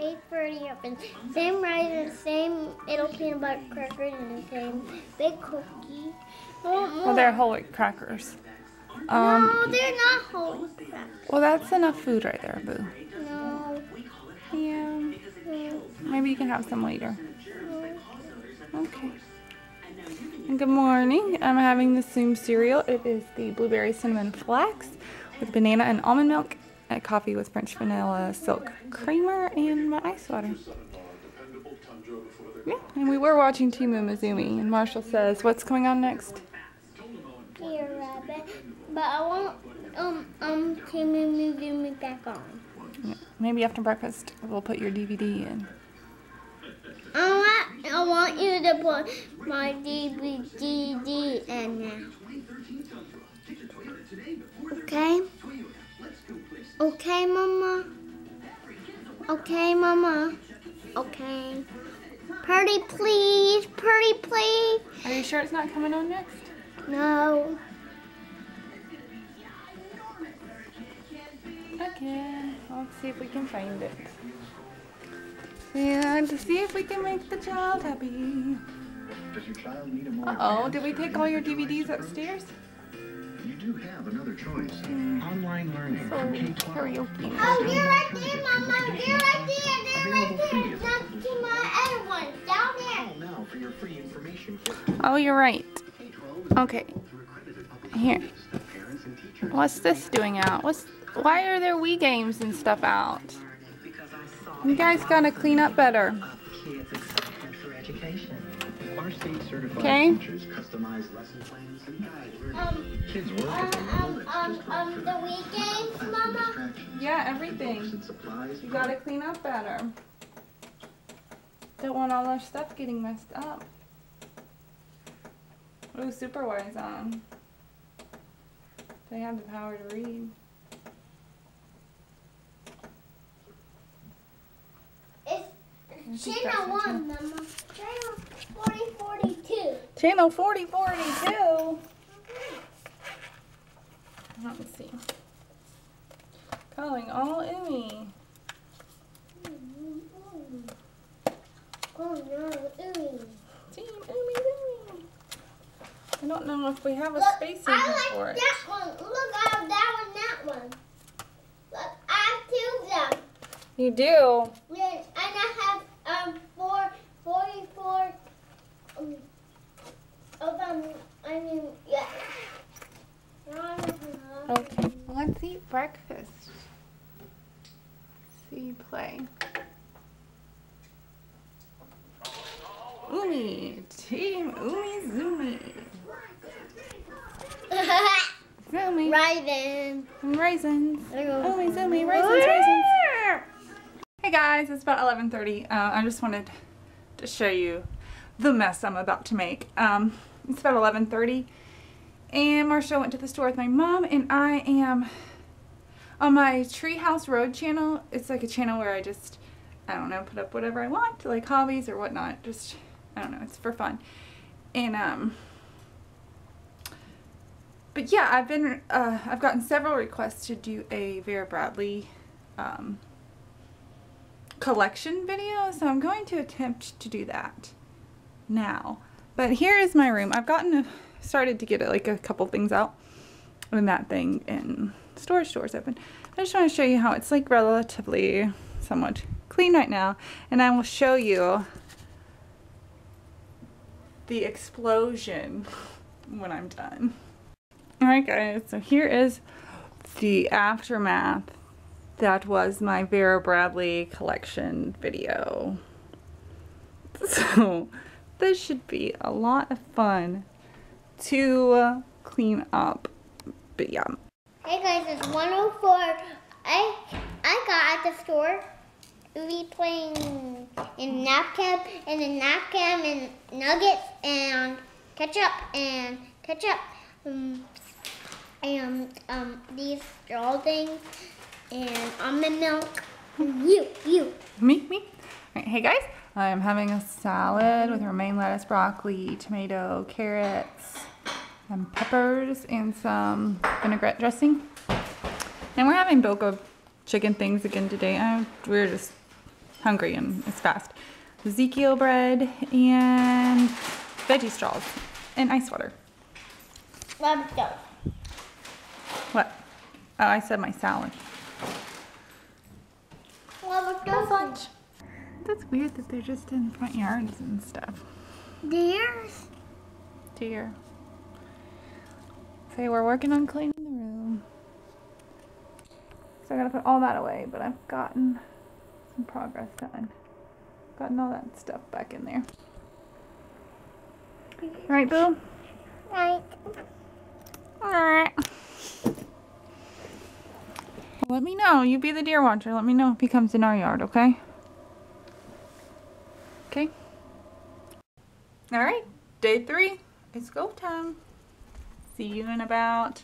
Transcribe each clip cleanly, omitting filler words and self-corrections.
8:30 happens. Same rice, same little peanut butter crackers, and the same big cookie. Well, they're whole wheat crackers. No, they're not whole wheat crackers. Well, that's enough food right there, Boo. No. Yeah. Maybe you can have some later. Okay. Good morning. I'm having the Zoom cereal. It is the blueberry cinnamon flax with banana and almond milk, and coffee with French vanilla silk creamer, and my ice water. Yeah, and we were watching Team Umizoomi, and Marshall says, "What's going on next?" Dear Rabbit, but I want Team Umizoomi back on. Yeah, maybe after breakfast we'll put your DVD in. I want you to put my DVD in now. Okay? Okay, Mama. Okay, Mama. Okay. Purdy, please. Purdy, please. Are you sure it's not coming on next? No. Okay. Let's see if we can find it. And to see if we can make the child happy. Uh-oh, did we take all your DVDs upstairs? You do have another choice. Online learning from Cape Cod. Karaoke. Oh, you're right there, Mama. You're right there. And then right there. To my other one. Down there. Oh, you're right. Okay. Here. What's this doing out? Why are there Wii games and stuff out? You guys gotta clean up better. Okay. The weekends, Mama? Yeah, everything. You gotta clean up better. Don't want all our stuff getting messed up. Ooh, Superwise on. They have the power to read. Channel 1, Mama. Channel 4042. Channel 4042? Let's see. Calling all Emmy. Oh no, Emmy. Team Umizoomi. I don't know if we have a space in here for it. I like that one. Look, I have that one, that one. Look, I have 2 of them. You do? Yes, and I have 44 of yeah. Okay, let's eat breakfast. See, play. Umi, Team Umizoomi. Zoomy. Raisins. Raisins. Umizoomi, raisins, raisins. Hey guys, it's about 11:30. I just wanted to show you the mess I'm about to make. It's about 11:30 and Marshall went to the store with my mom, and I am on my Treehouse Road channel. It's like a channel where I just, I don't know, put up whatever I want, like hobbies or whatnot. Just, I don't know, it's for fun. And but yeah, I've gotten several requests to do a Vera Bradley collection video, so I'm going to attempt to do that now. But here is my room. I've started to get like a couple things out when that thing in store's open. I just want to show you how it's like relatively somewhat clean right now, and I will show you the explosion when I'm done. Alright guys, so here is the aftermath. That was my Vera Bradley collection video. So this should be a lot of fun to clean up, but yeah. Hey guys, it's 1:04. I got at the store. We playing in napkin, and then napkin and nuggets and ketchup and ketchup and these straw things. And almond milk. You. Me. All right, hey guys, I'm having a salad with romaine lettuce, broccoli, tomato, carrots, and peppers, and some vinaigrette dressing. And we're having Boca chicken things again today. We're just hungry and it's fast. Ezekiel bread and veggie straws and ice water. Let's go. What? Oh, I said my salad. Let's go lunch. That's weird that they're just in front yards and stuff. Deers? Deer. So we're working on cleaning the room. So I gotta put all that away, but I've gotten some progress done. Gotten all that stuff back in there. Right, Boo? Right. Alright. Let me know. You be the deer watcher. Let me know if he comes in our yard, okay? Okay. Alright. Day 3. It's go time. See you in about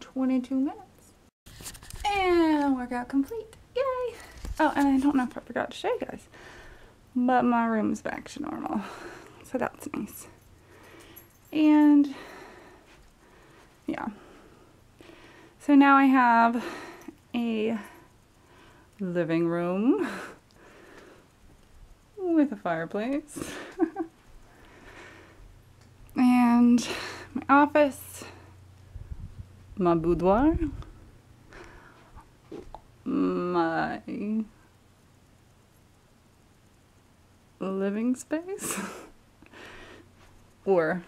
22 minutes. And workout complete. Yay! Oh, and I don't know if I forgot to show you guys, but my room's back to normal. So that's nice. And yeah. So now I have a living room with a fireplace and my office, my boudoir, my living space or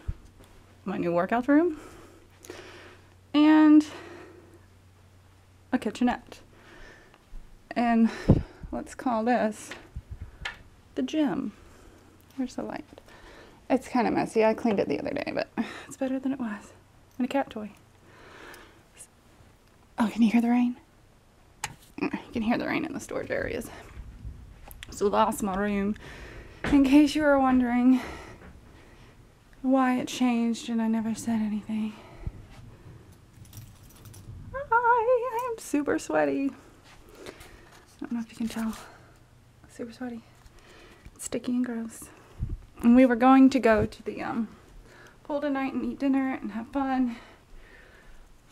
my new workout room and a kitchenette, and let's call this the gym. Where's the light? It's kind of messy. I cleaned it the other day, but it's better than it was. And a cat toy. Oh, can you hear the rain? You can hear the rain in the storage areas. So that's my room. In case you were wondering why it changed and I never said anything. Hi, I am super sweaty. I don't know if you can tell. Super sweaty. Sticky and gross. And we were going to go to the pool tonight and eat dinner and have fun.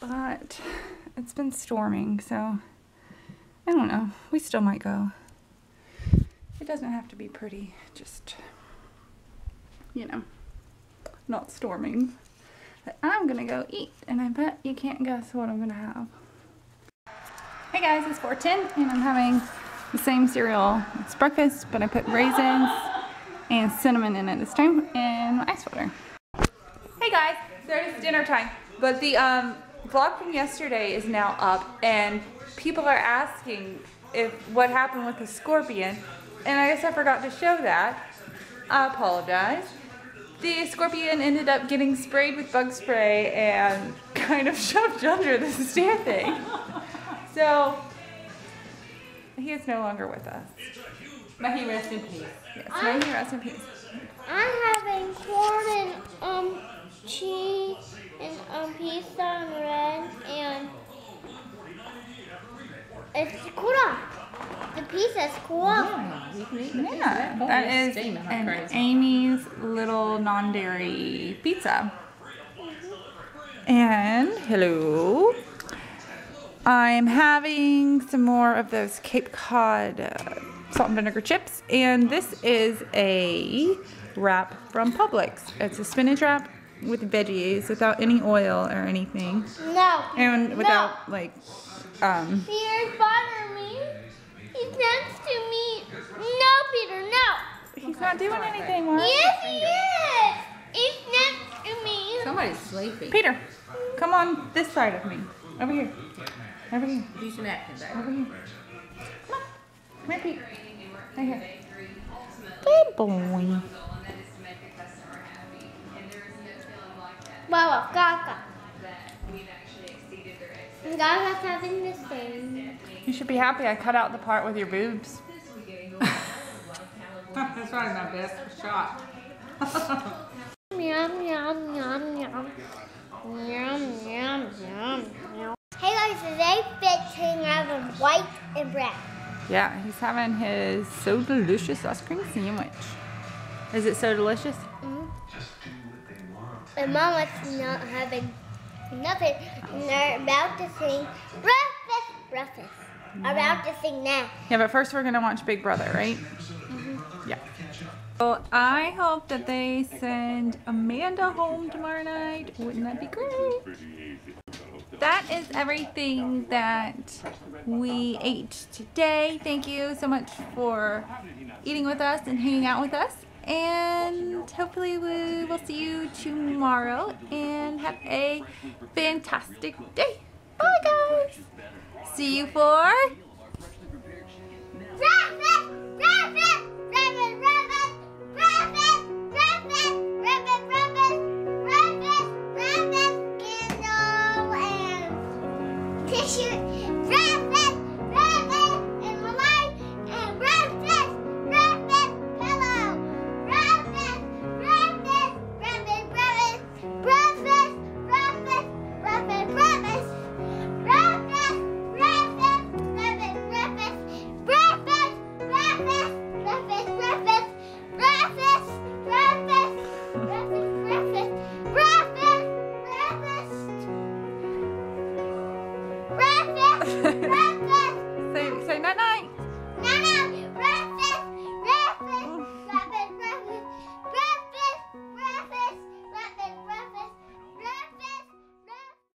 But it's been storming, so I don't know. We still might go. It doesn't have to be pretty, just, you know, not storming. But I'm gonna go eat, and I bet you can't guess what I'm gonna have. Hey guys, it's 4:10, and I'm having the same cereal. It's breakfast, but I put raisins and cinnamon in it this time, and my ice water. Hey guys, so it is dinner time, but the vlog from yesterday is now up, and people are asking if what happened with the scorpion, and I guess I forgot to show that. I apologize. The scorpion ended up getting sprayed with bug spray and kind of shoved under the stair thing. So he is no longer with us. May he rest in peace. Yes, may he rest in peace. I'm having corn and cheese and pizza and bread and it's cool. The pizza is cool. Yeah, that is an Amy's little non-dairy pizza. Mm-hmm. And hello. I'm having some more of those Cape Cod salt and vinegar chips, and this is a wrap from Publix. It's a spinach wrap with veggies without any oil or anything. No. And without, no. Like, Peter's bothering me. He tends to me. No, Peter, no. He's not doing anything, Mark. Yes, he is. He's next to me. Somebody's sleeping. Peter, come on this side of me. Over here. Over here. Use your napkin back. Over here. Come on. Come here, Pete. Right here. Good boy. Wow, Gaga. Gaga's having this thing. You should be happy I cut out the part with your boobs. That's probably my best shot. Yum, yum, yum, yum. Yum, yum, yum, yum. Hey guys, today Fitz is having white and brown. Yeah, he's having his so delicious ice cream sandwich. Is it so delicious? Mm-hmm. And Mama's not having nothing. And they're about to sing breakfast. about to sing that. Yeah, but first we're going to watch Big Brother, right? Mm-hmm. Yeah. Well, I hope that they send Amanda home tomorrow night. Wouldn't that be great? That is everything that we ate today. Thank you so much for eating with us and hanging out with us. And hopefully we will see you tomorrow and have a fantastic day. Bye guys. See you for